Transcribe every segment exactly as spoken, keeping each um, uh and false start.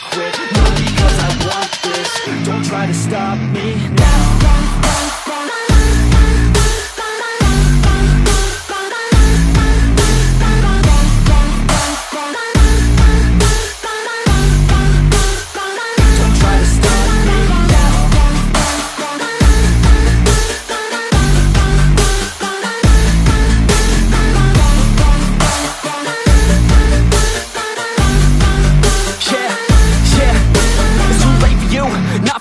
quit. No, because I want this, don't try to stop me now.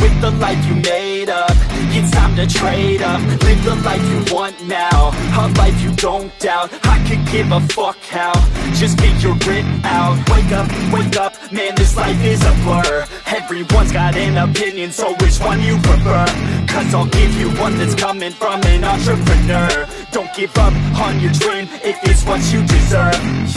with the life you made up. It's time to trade up, live the life you want now. A life you don't doubt, I could give a fuck how. Just figure it out. Wake up, wake up, man, this life is a blur. Everyone's got an opinion, so which one you prefer? Cause I'll give you one that's coming from an entrepreneur. Don't give up on your dream, if it's what you deserve. Yeah.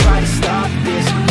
try to stop this.